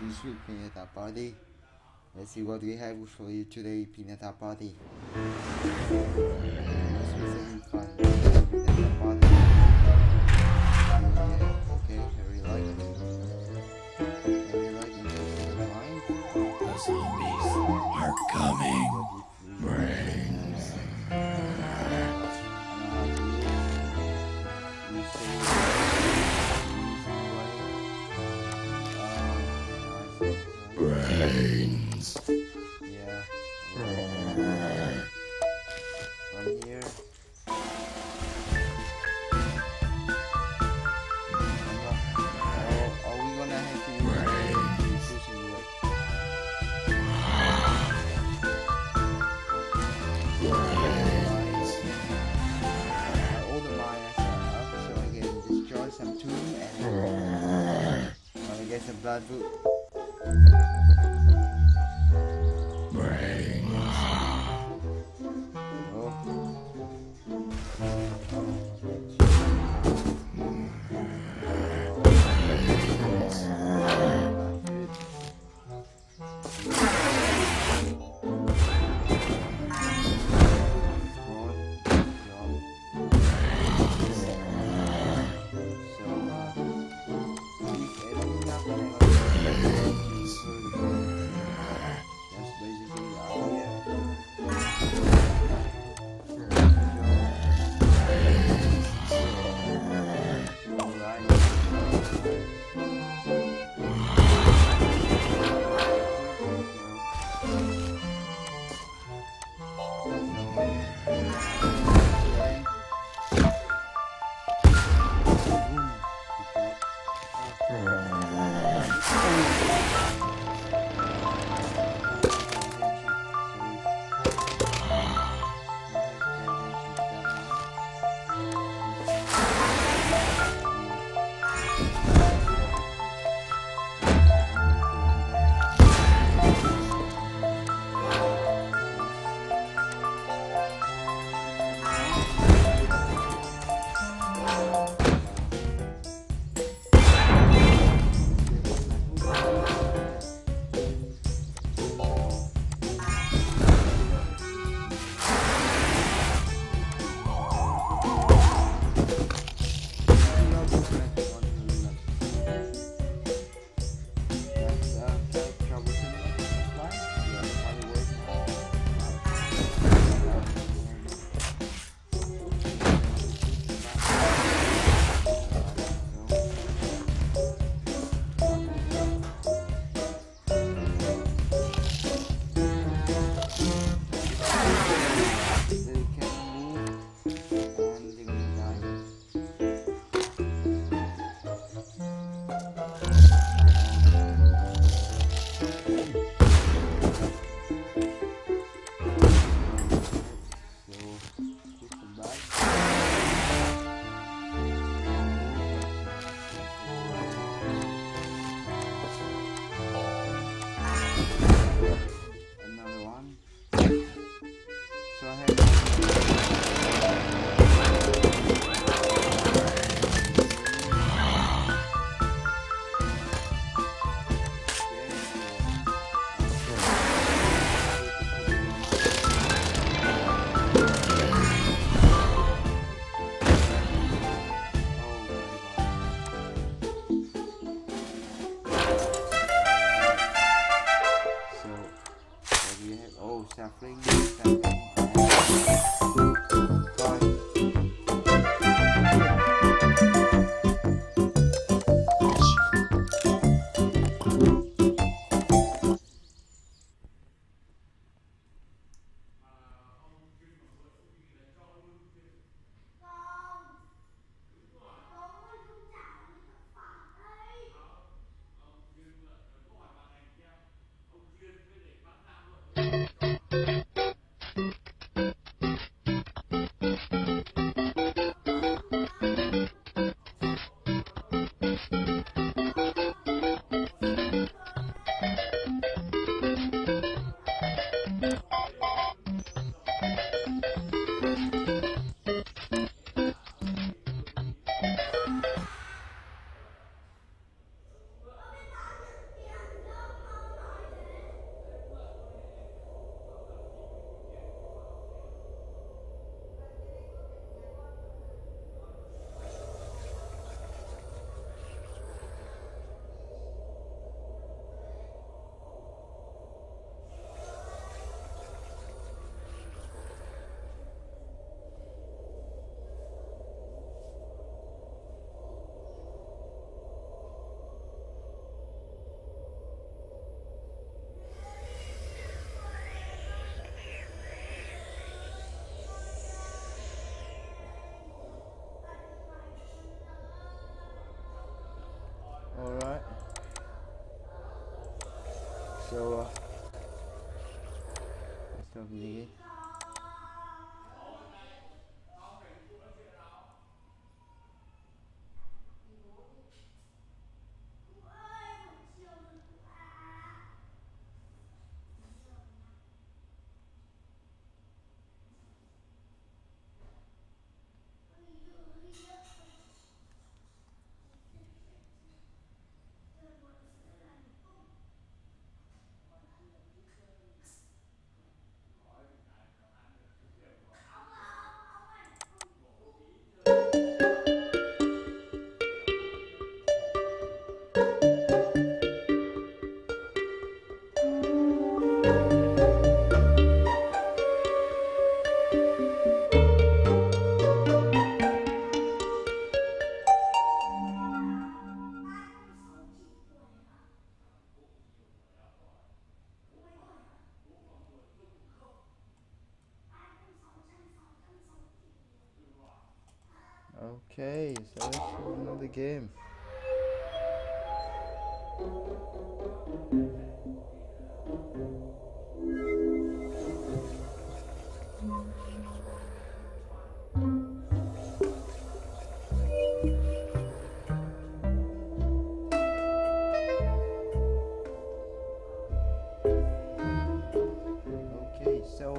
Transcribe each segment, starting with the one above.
This week, Pinata Party. Let's see what we have for you today, Pinata Party. Okay, very light. Very light. The zombies are coming. Brains. Brains. Yeah. One here. Are we gonna have to use brains? Brains. All the mines are up, so I can destroy some tomb and I get some blood food. Sap-Fling, of the Okay, so let's do another game. Okay, so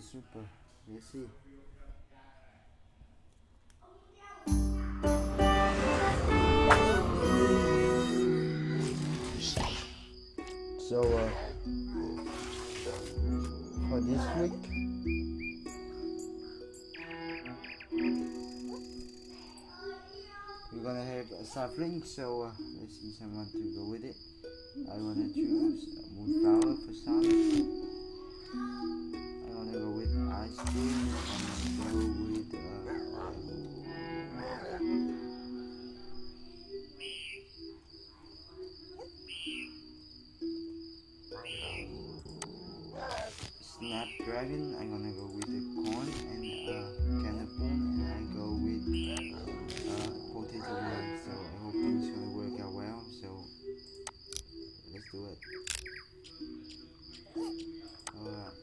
super, you see. So for this week we're gonna have a Sap-Fling, so let's see someone to go with it. I wanna choose a moonflower for salad. I think I'm gonna go with Snapdragon, I'm gonna go with the corn and canapone, and I go with potato rice. So I hope it's gonna work out well, so let's do it. Alright.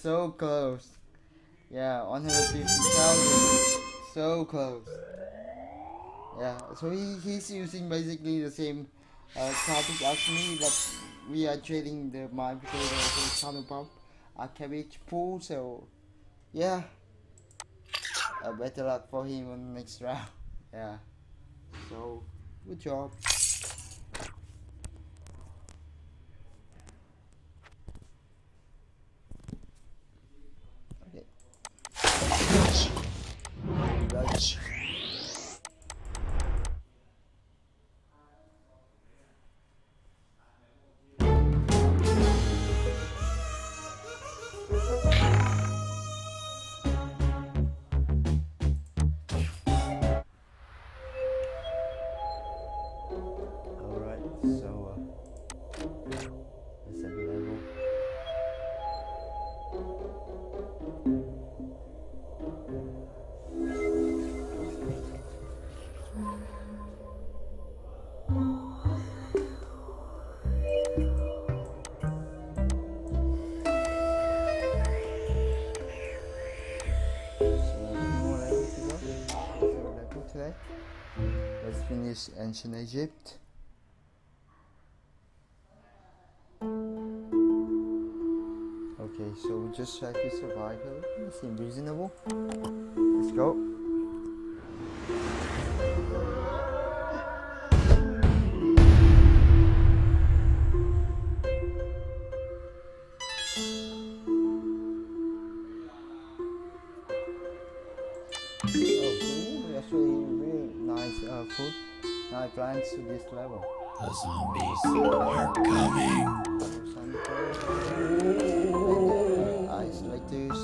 so close. Yeah, 150,000. So close. Yeah, so he's using basically the same topic as me, but we are trading the mine potato for tunnel pump, a cabbage pool, so yeah. Better luck for him on the next round. Yeah. So good job. Okay. Let's finish ancient Egypt. Okay, so we just try to survive here. It seems reasonable. Let's go. Food. Now I plan to this level. The zombies are coming. Eyes like this.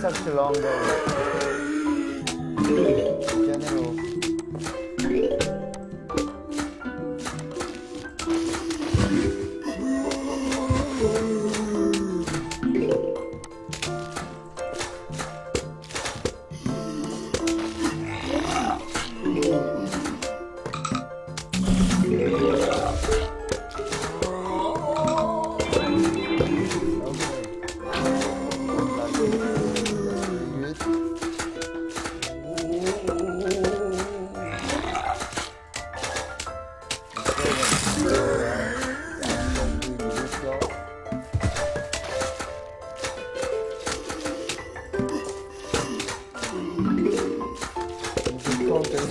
Such a long day. General.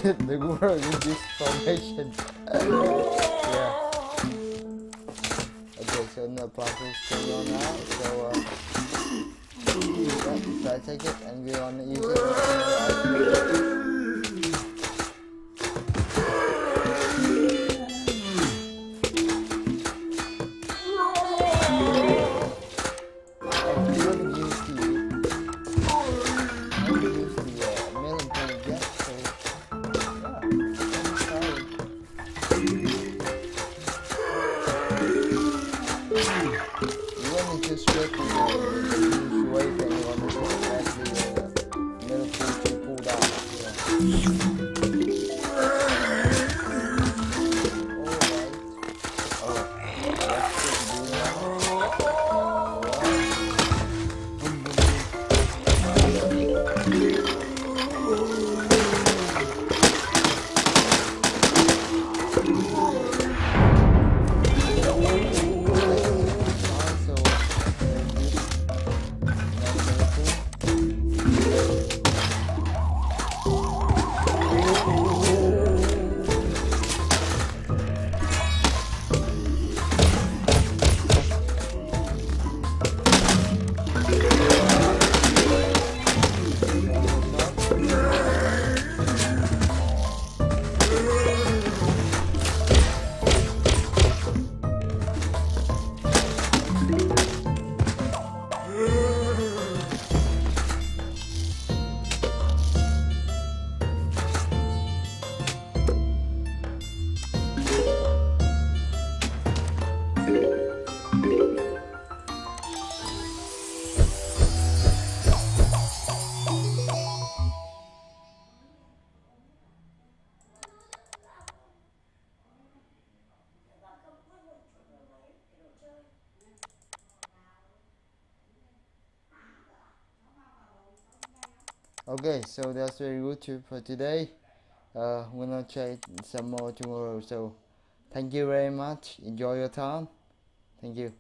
The world is this formation. Yeah. Okay, so no progress going on now. So yeah, so I take it and we're on the user. Alright. Oh, that's good. Okay, so that's very good for today. We're gonna try some more tomorrow. So thank you very much. Enjoy your time. Thank you.